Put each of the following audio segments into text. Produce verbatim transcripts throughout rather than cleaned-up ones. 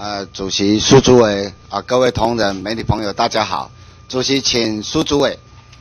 呃，主席、苏主委啊、呃，各位同仁、媒体朋友，大家好。主席，请苏主委。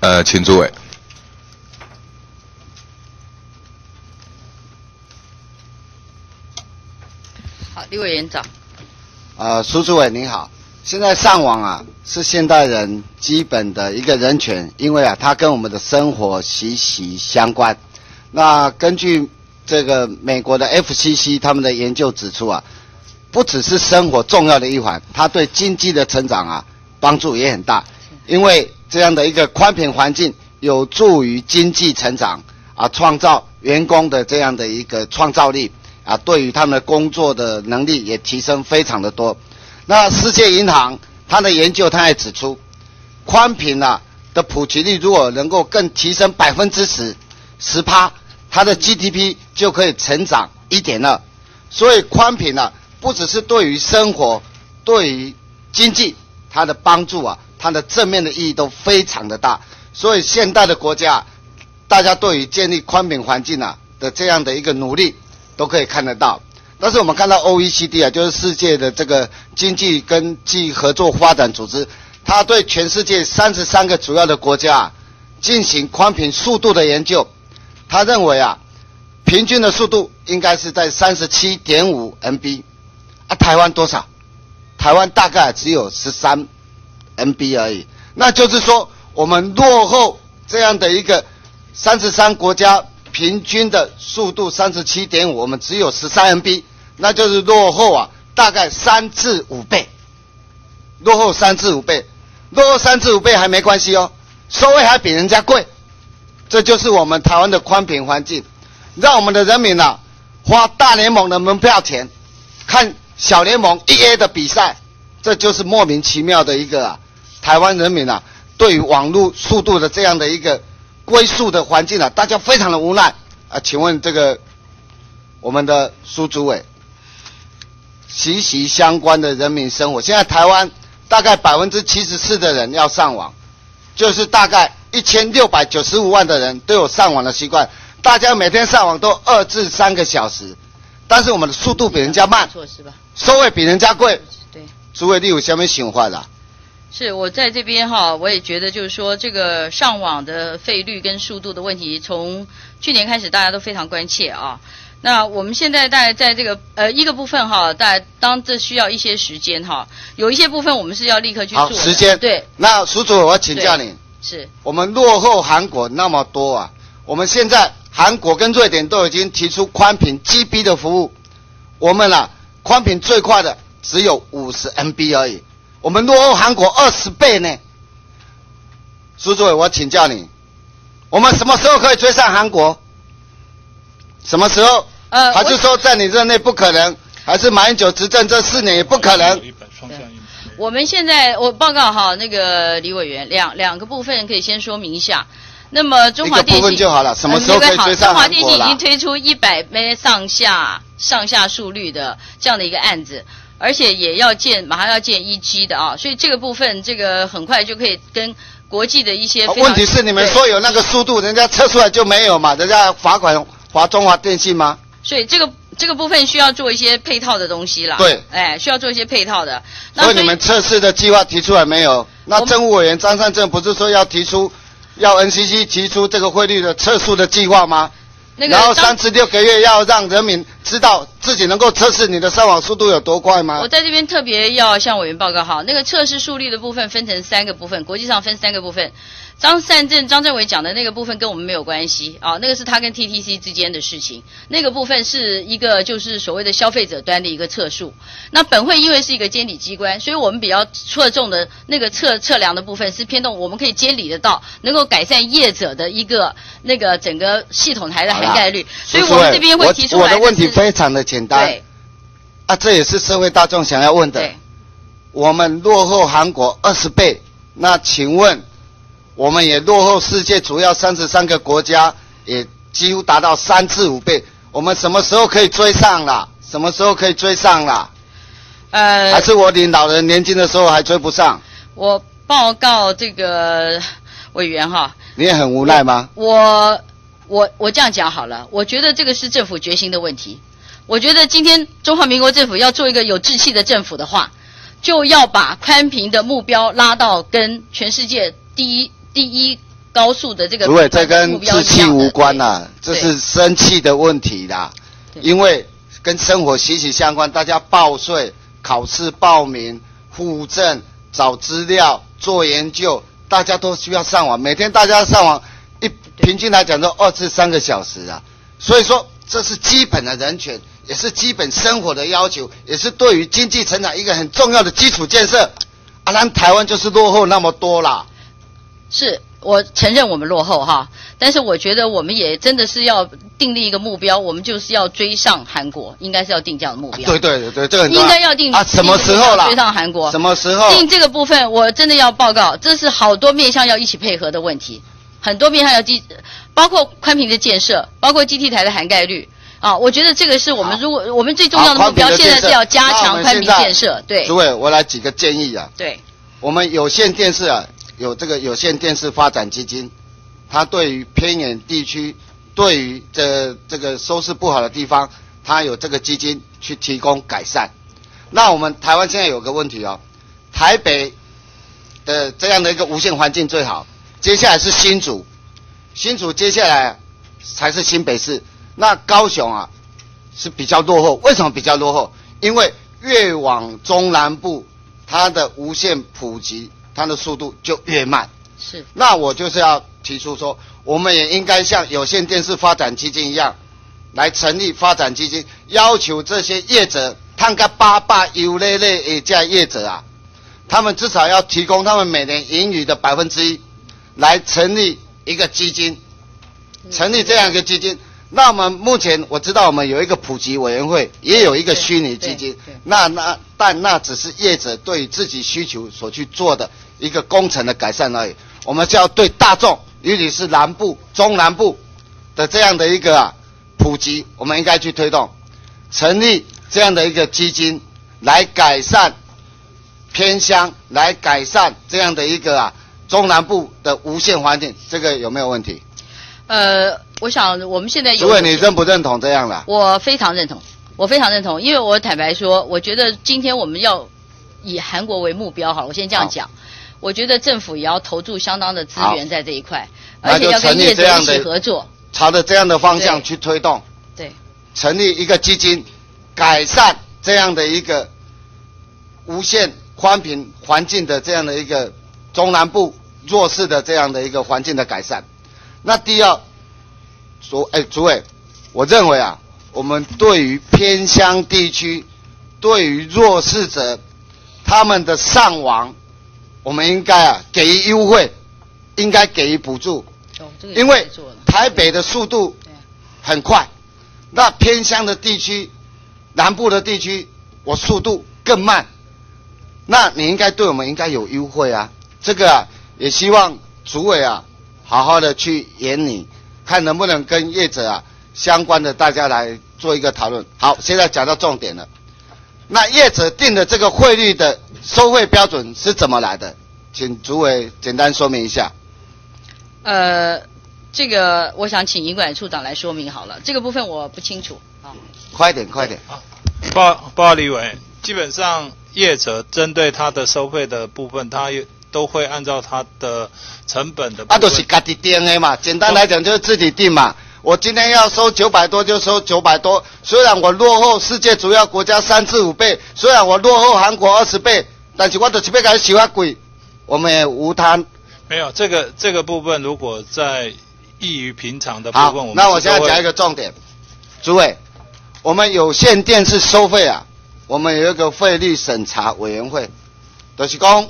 呃，请主委。好，立委员长。呃，苏主委您好。现在上网啊，是现代人基本的一个人权，因为啊，它跟我们的生活息息相关。那根据这个美国的 F C C 他们的研究指出啊。 不只是生活重要的一环，它对经济的成长啊帮助也很大，因为这样的一个宽频环境有助于经济成长啊，创造员工的这样的一个创造力啊，对于他们的工作的能力也提升非常的多。那世界银行它的研究它也指出，宽频啊的普及率如果能够更提升百分之十，十趴，它的 G D P 就可以成长一点二，所以宽频啊。 不只是对于生活、对于经济，它的帮助啊，它的正面的意义都非常的大。所以现代的国家，大家对于建立宽频环境啊的这样的一个努力，都可以看得到。但是我们看到 O E C D 啊，就是世界的这个经济跟技合作发展组织，它对全世界三十三个主要的国家啊进行宽频速度的研究，他认为啊，平均的速度应该是在三十七点五 M B。 啊，台湾多少？台湾大概只有十三 M B 而已。那就是说，我们落后这样的一个三十三国家平均的速度 三十七点五， 我们只有十三 M B， 那就是落后啊，大概三至五倍。落后三至五倍，落后三至五倍还没关系哦，收费还比人家贵。这就是我们台湾的宽频环境，让我们的人民啊花大联盟的门票钱看。 小联盟 E A 的比赛，这就是莫名其妙的一个、啊、台湾人民啊，对于网络速度的这样的一个龟速的环境啊，大家非常的无奈啊。请问这个我们的苏主委，息息相关的人民生活，现在台湾大概百分之七十四的人要上网，就是大概一千六百九十五万的人都有上网的习惯，大家每天上网都二至三个小时。 但是我们的速度比人家慢，收费比人家贵。对，主委，你有什么想法啦？是我在这边哈，我也觉得就是说，这个上网的费率跟速度的问题，从去年开始大家都非常关切啊。那我们现在大概在这个呃一个部分哈，大家当这需要一些时间哈，有一些部分我们是要立刻去做。好，时间对。那苏主委，我请教你，是我们落后韩国那么多啊，我们现在。 韩国跟瑞典都已经提出宽频 G B 的服务，我们啊宽频最快的只有五十 M B 而已，我们落后韩国二十倍呢。苏主委，我请教你，我们什么时候可以追上韩国？什么时候？呃，还是说在你任内不可能？还是马英九执政这四年也不可能？ 我们现在我报告哈，那个李委员，两两个部分可以先说明一下。 那么中华电信就好了，什么时候可以追上韩国了？中华电信已经推出一百 M B 上下上下速率的这样的一个案子，而且也要建，马上要建一 G 的啊，所以这个部分这个很快就可以跟国际的一些。问题是你们说有那个速度，人家测出来就没有嘛，人家罚款罚中华电信吗？所以这个。 这个部分需要做一些配套的东西啦。对，哎，需要做一些配套的。那所以你们测试的计划提出来没有？那政务委员张善政不是说要提出，要 N C C 提出这个汇率的测速的计划吗？那个、然后三十六个月要让人民知道自己能够测试你的上网速度有多快吗？我在这边特别要向委员报告哈，那个测试速率的部分分成三个部分，国际上分三个部分。 张善政、张政委讲的那个部分跟我们没有关系啊，那个是他跟 T T C 之间的事情。那个部分是一个就是所谓的消费者端的一个测速。那本会因为是一个监理机关，所以我们比较侧重的那个测测量的部分是偏重，我们可以监理得到，能够改善业者的一个那个整个系统台的涵盖率。所以我们这边会提出来。我的问题非常的简单。对。啊，这也是社会大众想要问的。对。我们落后韩国二十倍，那请问？ 我们也落后世界主要三十三个国家，也几乎达到三至五倍。我们什么时候可以追上啦？什么时候可以追上啦？呃，还是我领导人年轻的时候还追不上？我报告这个委员哈，你也很无奈吗？我我我这样讲好了，我觉得这个是政府决心的问题。我觉得今天中华民国政府要做一个有志气的政府的话，就要把宽频的目标拉到跟全世界第一第一高速的这个目标。不会，这跟志气无关啦、啊，这是生气的问题啦。因为跟生活息息相关，大家报税、考试、报名、户政、找资料、做研究，大家都需要上网，每天大家上网一平均来讲都二至三个小时啊。所以说，这是基本的人权，也是基本生活的要求，也是对于经济成长一个很重要的基础建设。啊，咱台湾就是落后那么多啦。是，我承认我们落后哈，但是我觉得我们也真的是要订立一个目标，我们就是要追上韩国，应该是要定这样的目标。啊、对对对，这个很应该要定啊，什么时候啦？追上韩国？什么时候？定这个部分，我真的要报告，这是好多面向要一起配合的问题。很多面向要基，包括宽频的建设，包括基地台的涵盖率啊，我觉得这个是我们如果我们最重要的目标，现在是要加强宽频建设。对，主委，我来几个建议啊。对，我们有线电视啊，有这个有线电视发展基金，它对于偏远地区，对于这这个收视不好的地方，它有这个基金去提供改善。那我们台湾现在有个问题哦，台北的这样的一个无线环境最好。接下来是新竹，新竹接下来才是新北市。那高雄啊是比较落后，为什么比较落后？因为越往中南部，它的无线普及，它的速度就越慢。是。那我就是要提出说，我们也应该像有线电视发展基金一样，来成立发展基金，要求这些业者，探个八八油类类也加业者啊，他们至少要提供他们每年盈余的百分之一。来成立一个基金，成立这样一个基金。那我们目前我知道我们有一个普及委员会，也有一个虚拟基金。那那但那只是业者对自己需求所去做的一个工程的改善而已。我们就要对大众，尤其是南部、中南部的这样的一个、啊、普及，我们应该去推动，成立这样的一个基金来改善偏乡，来改善这样的一个啊。中南部的无线环境，这个有没有问题？呃，我想我们现在有。主委，你认不认同这样的？我非常认同，我非常认同，因为我坦白说，我觉得今天我们要以韩国为目标，好了，我先这样讲。我觉得政府也要投注相当的资源在这一块，而且要跟业者一起合作，朝着这样的方向去推动。对，对成立一个基金，改善这样的一个无线宽频环境的这样的一个中南部。弱势的这样的一个环境的改善。那第二，主哎、欸、主委，我认为啊，我们对于偏乡地区，对于弱势者，他们的上网，我们应该啊给予优惠，应该给予补助、哦這個，因为台北的速度很快，那偏乡的地区、南部的地区，我速度更慢，那你应该对我们应该有优惠啊，这个啊。也希望主委啊，好好的去研拟，看能不能跟业者啊相关的大家来做一个讨论。好，现在讲到重点了。那业者定的这个汇率的收费标准是怎么来的？请主委简单说明一下。呃，这个我想请营管处长来说明好了，这个部分我不清楚啊。快点，快点。啊，报报李委，基本上业者针对他的收费的部分，他有。都会按照它的成本的，啊，都、就是自己定的嘛。简单来讲就是自己定嘛。我今天要收九百多就收九百多，虽然我落后世界主要国家三至五倍，虽然我落后韩国二十倍，但是我都是被感觉喜欢鬼，我们也无他。没有这个这个部分，如果在异于平常的部分，我们那我现在讲一个重点，诸位，我们有线电视收费啊，我们有一个费率审查委员会，就是讲。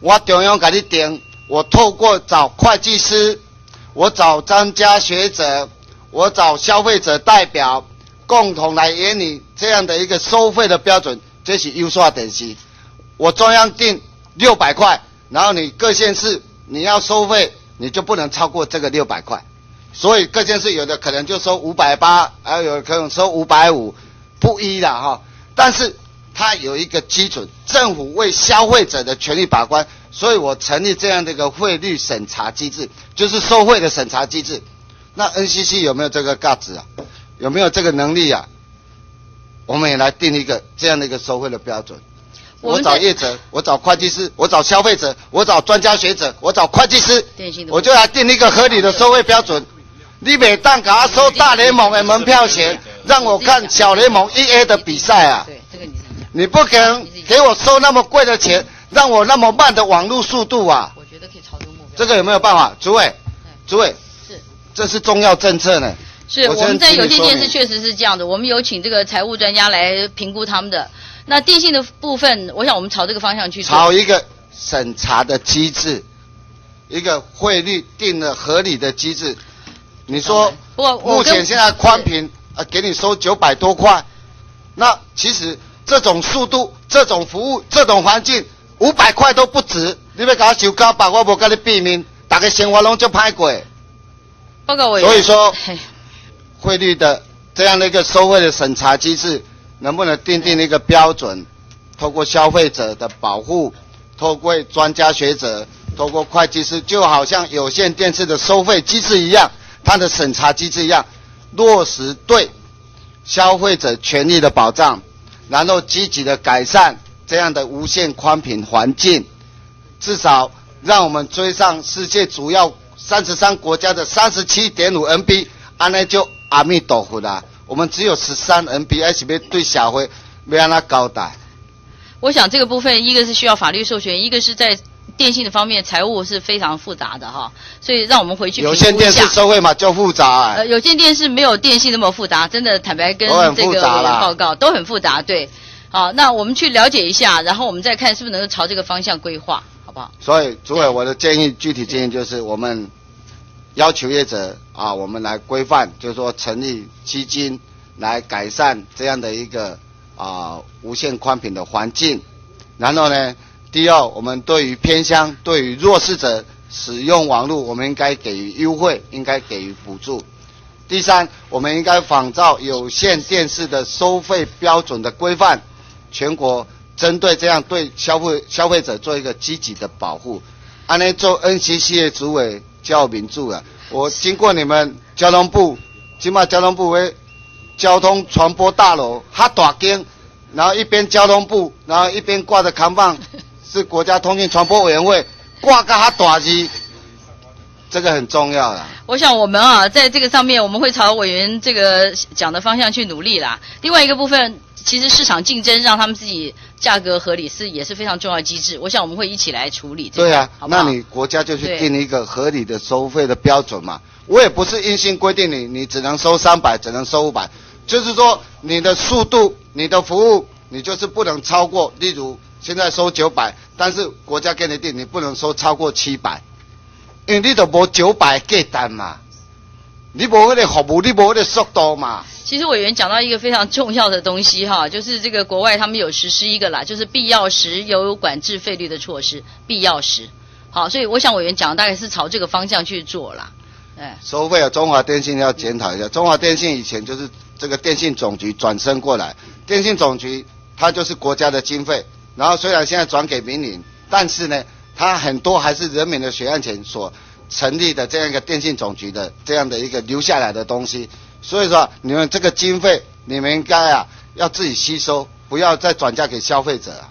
我中央给你定，我透过找会计师，我找专家学者，我找消费者代表，共同来研拟这样的一个收费的标准，这是优化等级。我中央定六百块，然后你各县市你要收费，你就不能超过这个六百块。所以各县市有的可能就收五百八，还有可能收五百五，不一啦哈。但是。它有一个基准，政府为消费者的权利把关，所以我成立这样的一个汇率审查机制，就是收汇的审查机制。那 N C C 有没有这个价值啊？有没有这个能力啊？我们也来定一个这样的一个收费的标准。我, 我找业者，我找会计师，我找消费者，我找专家学者，我找会计师，我就来定一个合理的收费标准。你每档给他收大联盟的门票钱，让我看小联盟 E A 的比赛啊！对，这个你是讲。你不可能给我收那么贵的钱，让我那么慢的网络速度啊！我觉得可以朝这个目标。这个有没有办法？主委，主委是，这是重要政策呢。是，我们在有些县市确实是这样的，我们有请这个财务专家来评估他们的。那电信的部分，我想我们朝这个方向去。朝一个审查的机制，一个汇率定了合理的机制。你说，目前现在宽频啊，给你收九百多块，那其实这种速度、这种服务、这种环境，五百块都不值。你要搞修高吧，我无跟你避免，大家生活拢就歹过。报告委员。所以说。汇率的这样的一个收费的审查机制，能不能定定一个标准？透过消费者的保护，透过专家学者，透过会计师，就好像有线电视的收费机制一样，它的审查机制一样，落实对消费者权益的保障，然后积极的改善这样的无线宽频环境，至少让我们追上世界主要三十三国家的三十七点五 M B。安尼就阿弥陀佛啦！我们只有十三 M B S 要对社会要安那交代。我想这个部分，一个是需要法律授权，一个是在电信的方面，财务是非常复杂的哈。所以让我们回去评估一下。有线电视收费嘛，就复杂、欸。呃，有线电视没有电信那么复杂，真的坦白跟这个报告都很复杂。对，好，那我们去了解一下，然后我们再看是不是能够朝这个方向规划，好不好？所以，主委，我的建议，具体建议就是我们。要求业者啊，我们来规范，就是说成立基金来改善这样的一个啊无线宽频的环境。然后呢，第二，我们对于偏乡、对于弱势者使用网络，我们应该给予优惠，应该给予补助。第三，我们应该仿照有线电视的收费标准的规范，全国针对这样对消费消费者做一个积极的保护。安内做 N C C 的主委。叫民主了。我经过你们交通部，今嘛交通部为交通传播大楼，哈大间，然后一边交通部，然后一边挂着扛棒，是国家通讯传播委员会挂个哈大字，这个很重要了。我想我们啊，在这个上面我们会朝委员这个讲的方向去努力啦。另外一个部分，其实市场竞争让他们自己价格合理是也是非常重要的机制，我想我们会一起来处理、这个。对啊，好不好？那你国家就去定一个合理的收费的标准嘛。我也不是硬性规定你，你只能收三百，只能收五百，就是说你的速度、你的服务，你就是不能超过。例如现在收九百，但是国家给你定，你不能收超过七百，因为你都无九百给单嘛，你无那个服务，你无那个速度嘛。其实委员讲到一个非常重要的东西哈，就是这个国外他们有实施一个啦，就是必要时有管制费率的措施，必要时。好，所以我想委员讲大概是朝这个方向去做啦。哎，收费啊，中华电信要检讨一下。中华电信以前就是这个电信总局转身过来，电信总局它就是国家的经费，然后虽然现在转给民营，但是呢，它很多还是人民的血汗钱所成立的这样一个电信总局的这样的一个留下来的东西。所以说，你们这个经费，你们应该啊要自己吸收，不要再转嫁给消费者啊。